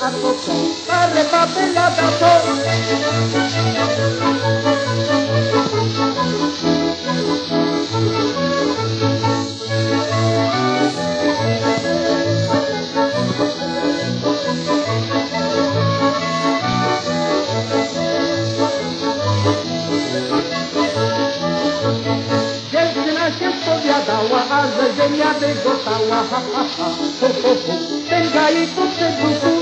a poco, dale papelada a todo. Ziemia wygotała, ha, ha, ha, ho, ho, ho. Tęga i poprzez buku.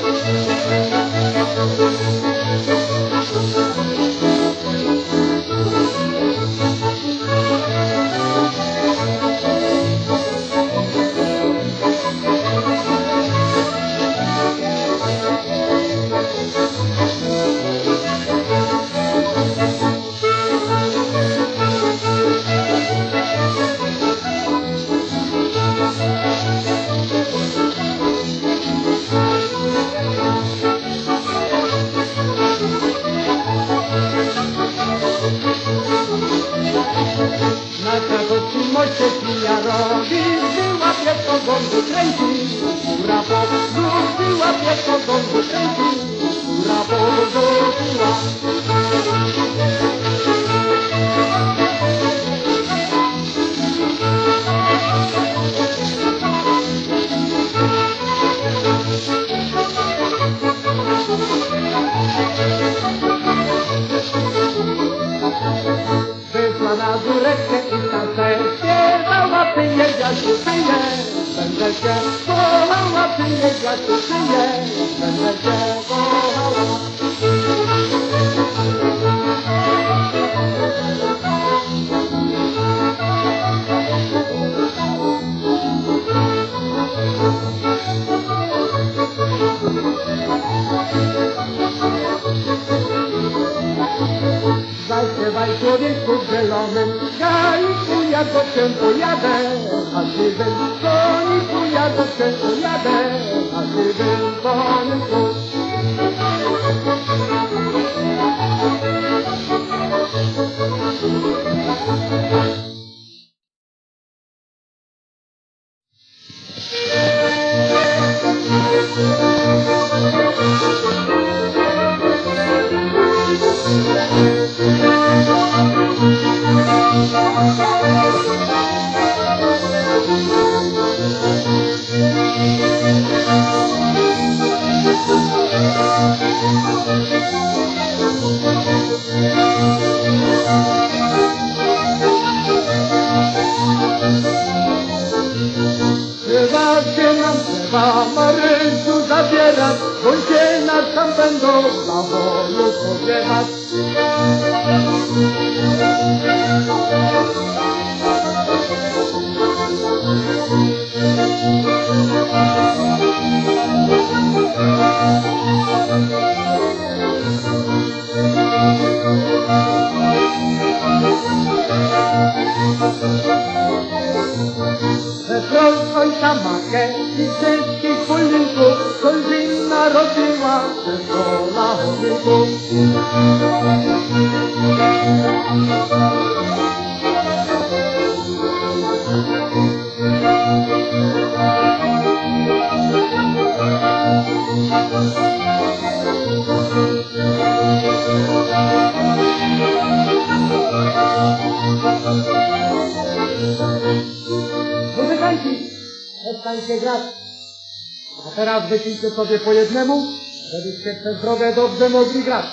Wyślijcie sobie po jednemu, żebyście przez drogę dobrze mogli grać.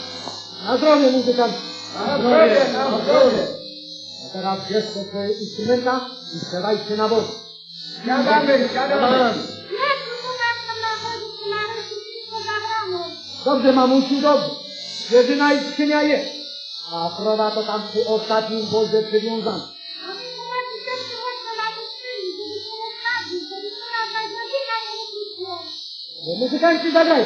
Na zdrowie, muzykanci! Na zdrowie, na zdrowie! A teraz bierzcie swoje instrumenta i strzelajcie na bok. Siadamy, siadamy! Dobrze, mamusiu, dobrze. Jedyna skrzynia jest. A prowa to tam przy ostatnim wozie przywiązana. Muzykanci, zagraj!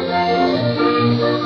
Thank you.